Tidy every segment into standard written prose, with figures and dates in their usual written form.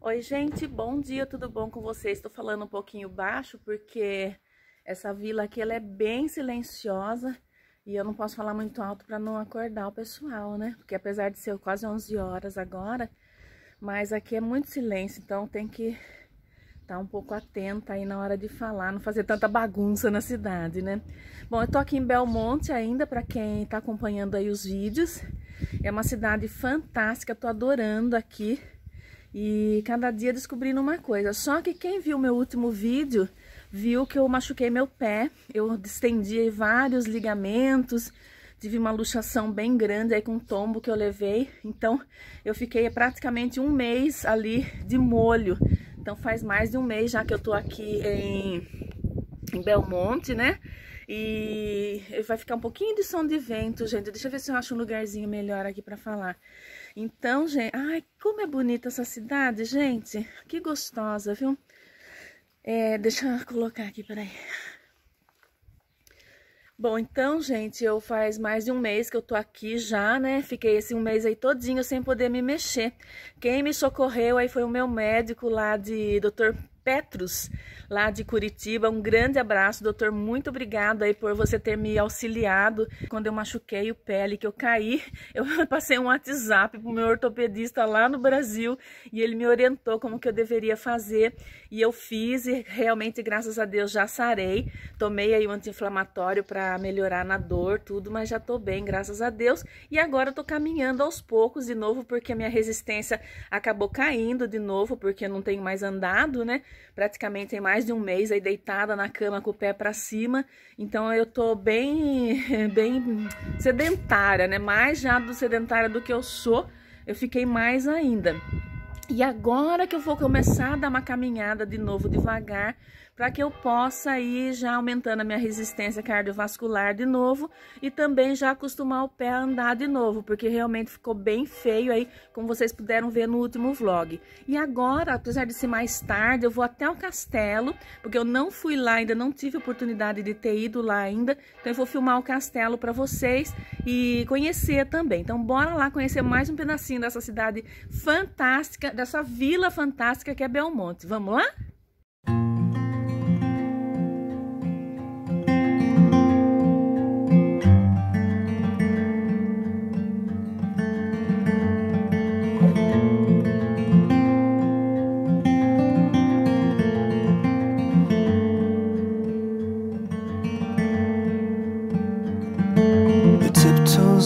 Oi, gente, bom dia, tudo bom com vocês? Estou falando um pouquinho baixo porque essa vila aqui ela é bem silenciosa e eu não posso falar muito alto para não acordar o pessoal, né? Porque apesar de ser quase 11 horas agora, mas aqui é muito silêncio, então tem que estar um pouco atenta aí na hora de falar, não fazer tanta bagunça na cidade, né? Bom, eu tô aqui em Belmonte ainda, para quem tá acompanhando aí os vídeos. É uma cidade fantástica, tô adorando aqui. E cada dia descobrindo uma coisa. Só que quem viu meu último vídeo viu que eu machuquei meu pé. Eu distendi vários ligamentos, tive uma luxação bem grande aí com um tombo que eu levei. Então eu fiquei praticamente um mês ali de molho. Então faz mais de um mês já que eu tô aqui em Belmonte, né? E vai ficar um pouquinho de som de vento, gente. Deixa eu ver se eu acho um lugarzinho melhor aqui pra falar. Então, gente... Ai, como é bonita essa cidade, gente. Que gostosa, viu? É, deixa eu colocar aqui, peraí. Bom, então, gente, eu faz mais de um mês que eu tô aqui já, né? Fiquei esse um mês aí todinho sem poder me mexer. Quem me socorreu aí foi o meu médico lá de Dr. Petros, lá de Curitiba. Um grande abraço, doutor, muito obrigado aí por você ter me auxiliado. Quando eu machuquei o pé ali, que eu caí, eu passei um WhatsApp pro meu ortopedista lá no Brasil e ele me orientou como que eu deveria fazer e eu fiz e realmente, graças a Deus, já sarei. Tomei aí um anti-inflamatório para melhorar na dor, tudo, mas já tô bem, graças a Deus. E agora eu tô caminhando aos poucos de novo, porque a minha resistência acabou caindo de novo, porque eu não tenho mais andado, né? Praticamente tem mais de um mês aí deitada na cama com o pé pra cima, então eu tô bem sedentária, né? Mais já do sedentária do que eu sou, eu fiquei mais ainda. E agora que eu vou começar a dar uma caminhada de novo devagar, para que eu possa ir já aumentando a minha resistência cardiovascular de novo e também já acostumar o pé a andar de novo, porque realmente ficou bem feio aí, como vocês puderam ver no último vlog. E agora, apesar de ser mais tarde, eu vou até o castelo, porque eu não fui lá ainda, não tive oportunidade de ter ido lá ainda, então eu vou filmar o castelo para vocês e conhecer também. Então bora lá conhecer mais um pedacinho dessa cidade fantástica, dessa vila fantástica que é Belmonte. Vamos lá?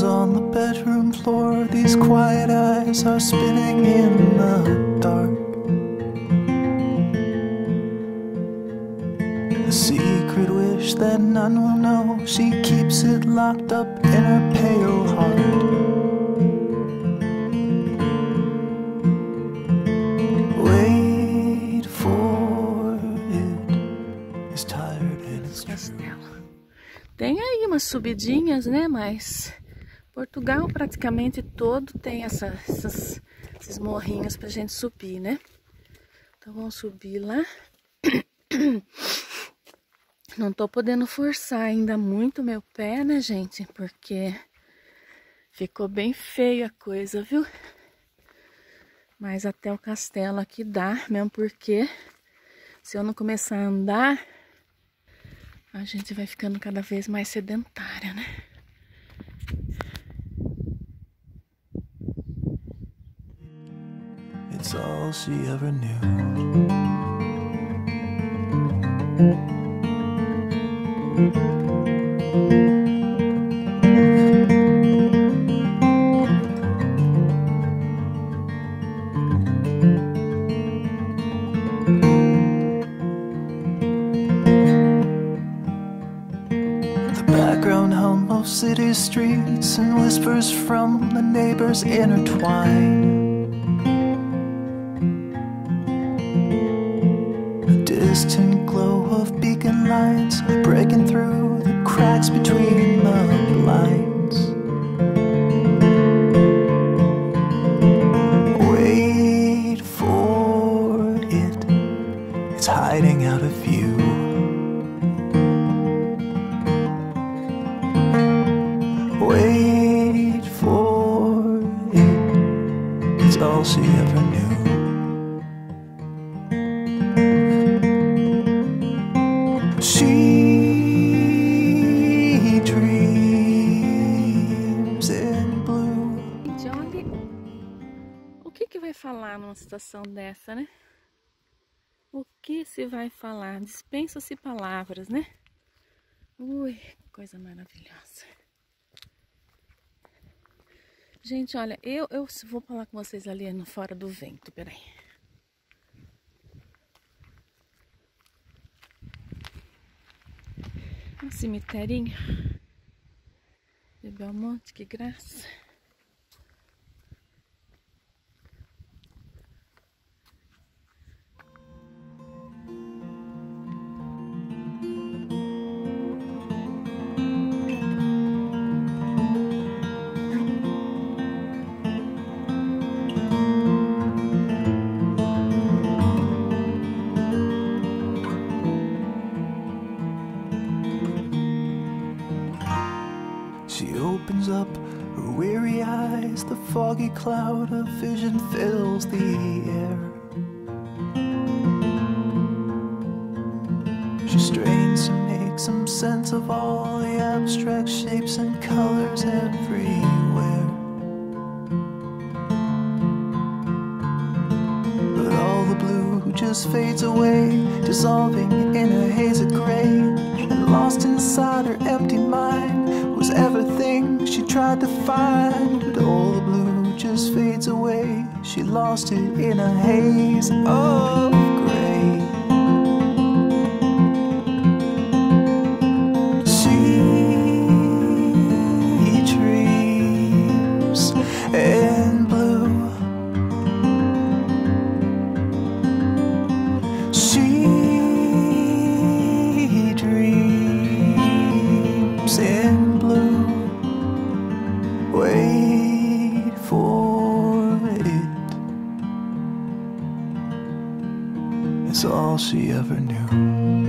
On the bedroom floor, these quiet eyes are spinning in the dark. The secret wish that none will know, she keeps it locked up in her pale heart. Wait for it, as tired as it's true. Tem aí umas subidinhas, né, mas... Portugal praticamente todo tem esses morrinhos pra gente subir, né? Então vamos subir lá. Não tô podendo forçar ainda muito meu pé, né, gente? Porque ficou bem feio a coisa, viu? Mas até o castelo aqui dá, mesmo porque se eu não começar a andar, a gente vai ficando cada vez mais sedentária, né? It's all she ever knew. The background hum of city streets and whispers from the neighbors intertwine. Distant glow of beacon lights breaking through the cracks between the blinds. Wait for it, it's hiding out of view. Wait for it, it's all she ever knew. situação dessa, né? O que se vai falar? Dispensa-se palavras, né? Ui, coisa maravilhosa. Gente, olha, eu vou falar com vocês ali no Fora do Vento, peraí. Um cemiterinho de Belmonte, que graça. The foggy cloud of vision fills the air. She strains to make some sense of all the abstract shapes and colors everywhere. But all the blue just fades away, dissolving in a haze of gray, and lost inside her empty mind was everything she tried to find. All the blue just fades away. She lost it in a haze of gray. She dreams in blue. She dreams in blue. Wait for it. It's all she ever knew.